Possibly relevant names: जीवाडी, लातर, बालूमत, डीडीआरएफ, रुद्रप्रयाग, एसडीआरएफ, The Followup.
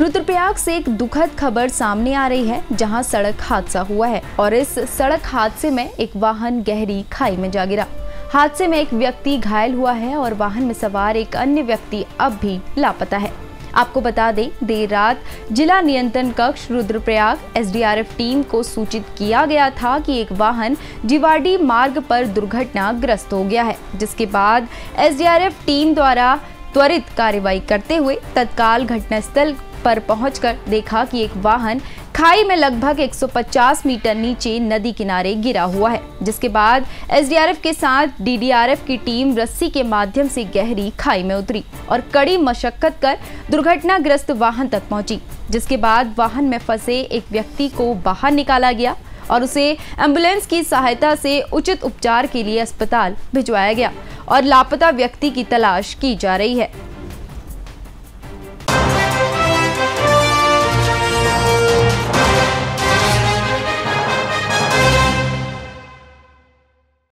रुद्रप्रयाग से एक दुखद खबर सामने आ रही है, जहां सड़क हादसा हुआ है और इस सड़क हादसे में एक वाहन गहरी खाई में जा गिरा। हादसे में एक व्यक्ति घायल हुआ है और वाहन में सवार एक अन्य व्यक्ति अब भी लापता है। आपको बता दें, देर रात जिला नियंत्रण कक्ष रुद्रप्रयाग एसडीआरएफ टीम को सूचित किया गया था कि एक वाहन जीवाडी मार्ग पर दुर्घटनाग्रस्त हो गया है, जिसके बाद एसडीआरएफ टीम द्वारा त्वरित कार्रवाई करते हुए तत्काल घटनास्थल पर पहुंचकर देखा कि एक वाहन खाई में लगभग 150 मीटर नीचे नदी किनारे गिरा हुआ है, जिसके बाद एसडीआरएफ के साथ डीडीआरएफ की टीम रस्सी के माध्यम से गहरी खाई में उतरी और कड़ी मशक्कत कर दुर्घटनाग्रस्त वाहन तक पहुंची, जिसके बाद वाहन में फंसे एक व्यक्ति को बाहर निकाला गया और उसे एम्बुलेंस की सहायता से उचित उपचार के लिए अस्पताल भिजवाया गया और लापता व्यक्ति की तलाश की जा रही है।